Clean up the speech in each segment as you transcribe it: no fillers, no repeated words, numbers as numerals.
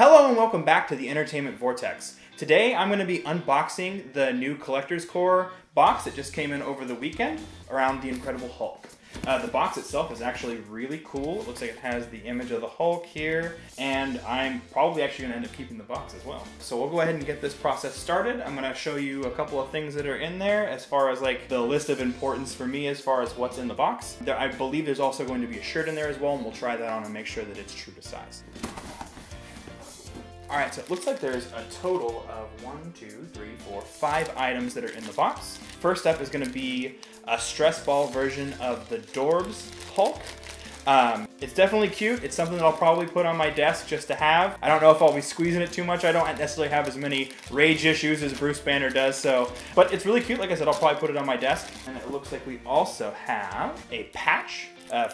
Hello and welcome back to the Entertainment Vortex. Today I'm going to be unboxing the new Collector's Core box that just came in over the weekend around the Incredible Hulk. The box itself is actually really cool. It looks like it has the image of the Hulk here, and I'm probably actually going to end up keeping the box as well. So we'll go ahead and get this process started. I'm going to show you a couple of things that are in there as far as like the list of importance for me as far as what's in the box. I believe there's also going to be a shirt in there as well, and we'll try that on and make sure that it's true to size. All right, so it looks like there's a total of 5 items that are in the box. First up is gonna be a stress ball version of the Dorbz Hulk. It's definitely cute. It's something that I'll probably put on my desk just to have. I don't know if I'll be squeezing it too much. I don't necessarily have as many rage issues as Bruce Banner does, so. But it's really cute. Like I said, I'll probably put it on my desk. And it looks like we also have a patch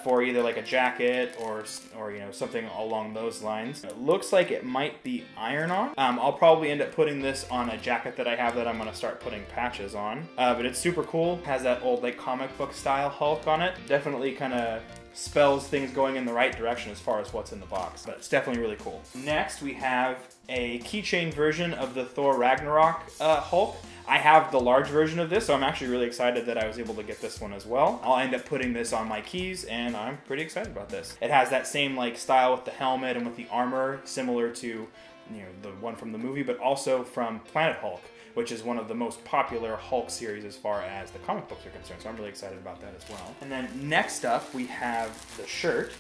for either like a jacket or you know, something along those lines. It looks like it might be iron-on. I'll probably end up putting this on a jacket that I have that I'm gonna start putting patches on. But it's super cool. Has that old like comic book style Hulk on it. Definitely kind of spells things going in the right direction as far as what's in the box, but it's definitely really cool. Next, we have a keychain version of the Thor Ragnarok Hulk. I have the large version of this, so I'm actually really excited that I was able to get this one as well. I'll end up putting this on my keys, and I'm pretty excited about this. It has that same like style with the helmet and with the armor, similar to, you know, the one from the movie, but also from Planet Hulk, which is one of the most popular Hulk series as far as the comic books are concerned, so I'm really excited about that as well. And then next up, we have the shirt.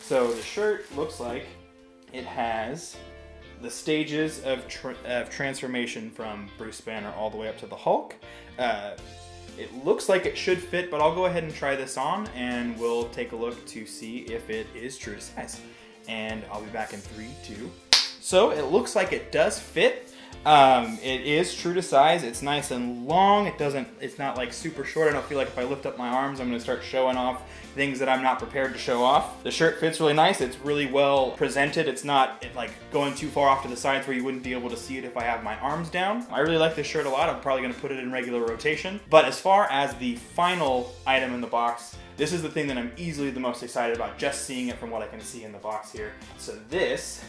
So the shirt looks like it has the stages of transformation from Bruce Banner all the way up to the Hulk. It looks like it should fit, but I'll go ahead and try this on and we'll take a look to see if it is true to size. And I'll be back in 3, 2. So it looks like it does fit. It is true to size. It's nice and long. It's not like super short. I don't feel like if I lift up my arms, I'm gonna start showing off things that I'm not prepared to show off. The shirt fits really nice. It's really well presented. It's not like going too far off to the sides where you wouldn't be able to see it if I have my arms down. I really like this shirt a lot. I'm probably gonna put it in regular rotation. But as far as the final item in the box, this is the thing that I'm easily the most excited about, just seeing it from what I can see in the box here. So this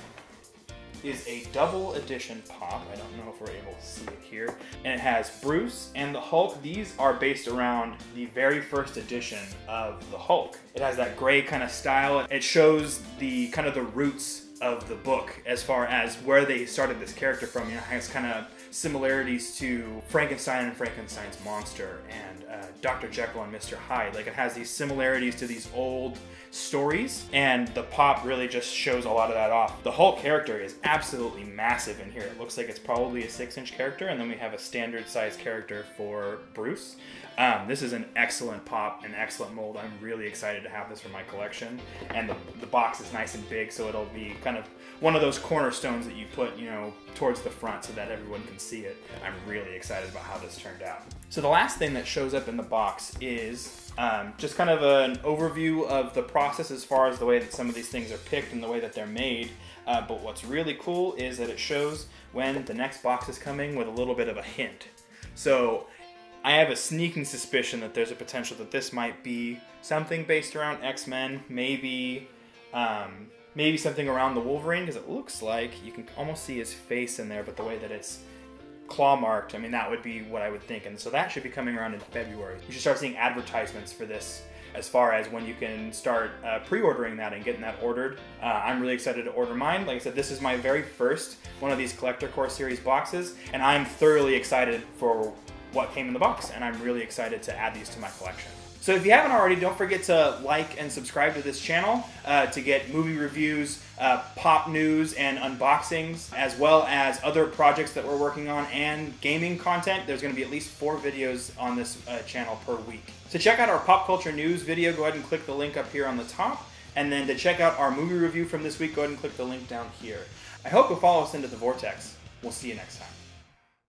is a double edition pop. I don't know if we're able to see it here. And it has Bruce and the Hulk. These are based around the very first edition of the Hulk. It has that gray kind of style. It shows the kind of the roots of the book as far as where they started this character from. You know, it has kind of similarities to Frankenstein and Frankenstein's monster and Dr. Jekyll and Mr. Hyde. Like it has these similarities to these old stories, and the pop really just shows a lot of that off. The Hulk character is absolutely massive in here. It looks like it's probably a 6-inch character, and then we have a standard size character for Bruce. This is an excellent pop, an excellent mold. I'm really excited to have this for my collection, and the box is nice and big, so it'll be kind of one of those cornerstones that you put, you know, towards the front so that everyone can see it. I'm really excited about how this turned out. So the last thing that shows up in the box is just kind of an overview of the process as far as the way that some of these things are picked and the way that they're made. But what's really cool is that it shows when the next box is coming with a little bit of a hint. So I have a sneaking suspicion that there's a potential that this might be something based around X-Men, maybe something around the Wolverine, because it looks like you can almost see his face in there, but the way that it's claw marked, I mean, that would be what I would think. And so that should be coming around in February. You should start seeing advertisements for this as far as when you can start pre-ordering that and getting that ordered. I'm really excited to order mine. Like I said, this is my very first one of these Collector Core series boxes, and I'm thoroughly excited for what came in the box, and I'm really excited to add these to my collection. So if you haven't already, don't forget to like and subscribe to this channel to get movie reviews, pop news and unboxings, as well as other projects that we're working on and gaming content. There's going to be at least 4 videos on this channel per week. To check out our pop culture news video, go ahead and click the link up here on the top. And then to check out our movie review from this week, go ahead and click the link down here. I hope you'll follow us into the Vortex. We'll see you next time.